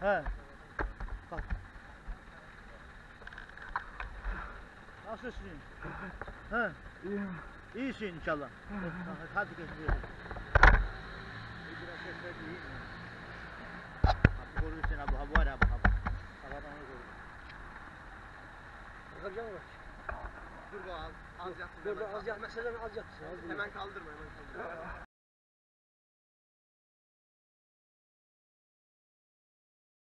He. Bak. Nasılsın? He. İyiyim. İyisin inşallah. Hadi geçelim. Abi görürsün abi, hava var abi, hava. Havadan onu görürsün. Bakacağım bak. Dur bu az yatsın. Dur bu az yat. Mesela az yatsın. Hemen kaldırma.